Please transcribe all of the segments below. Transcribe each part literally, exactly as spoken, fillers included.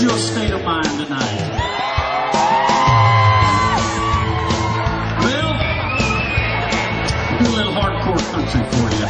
is your state of mind tonight? Well, do a little hardcore country for you.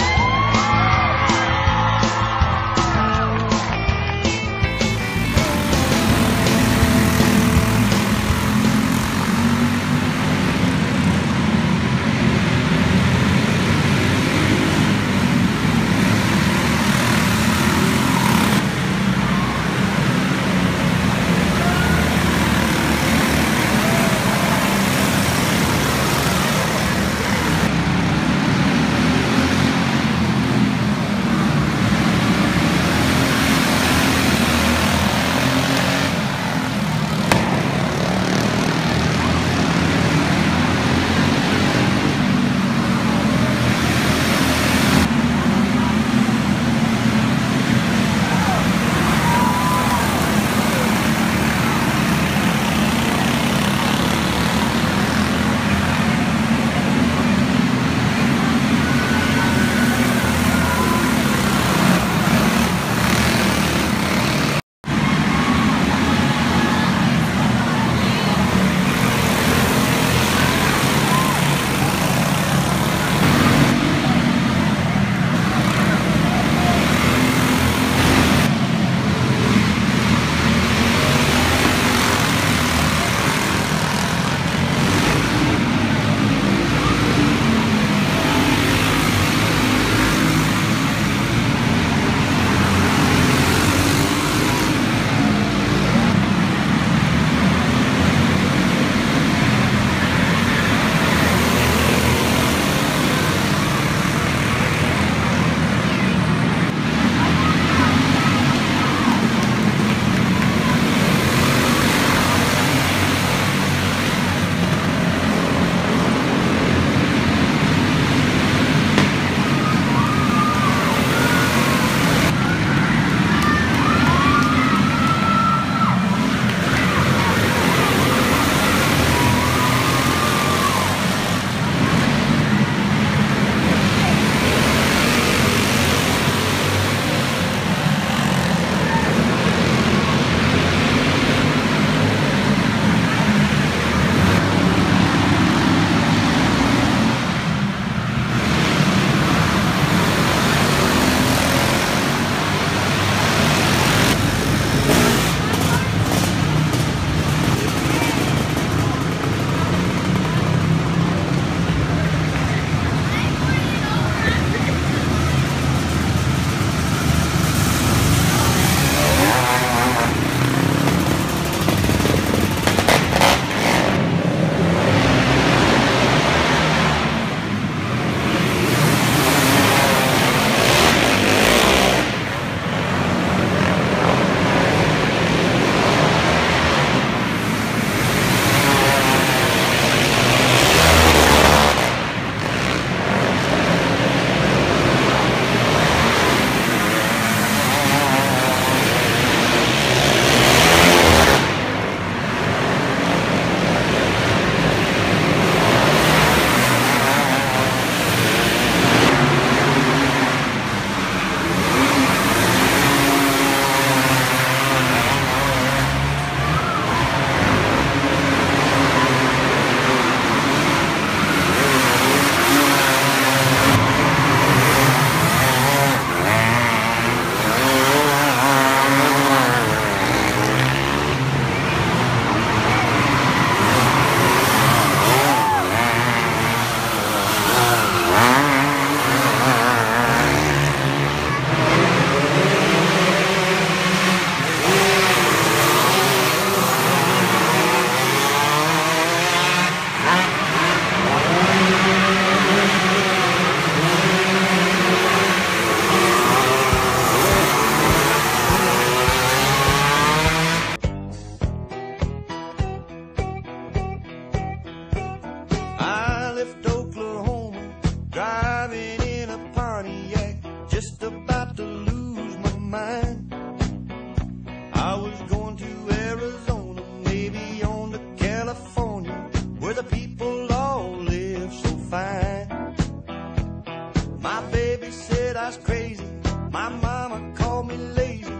Crazy, my mama called me lazy.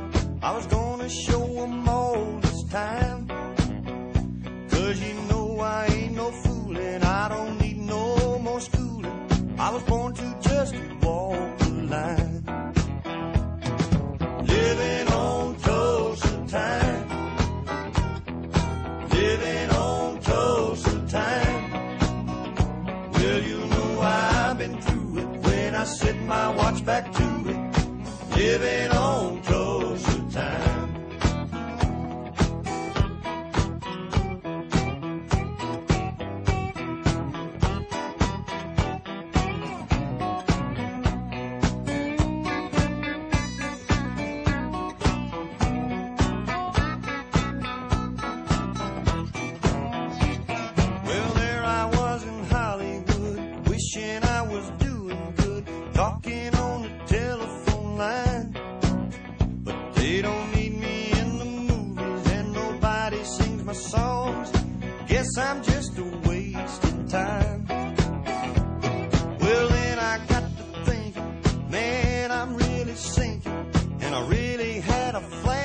I was gonna show them all. living on closer time. Well, there I was in Hollywood, wishing I was doing good, talking on the telephone line. But they don't need me in the movies, and nobody sings my songs. Guess I'm just a waste of time. Well, then I got to thinking, man, I'm really sinking, and I really had a flash.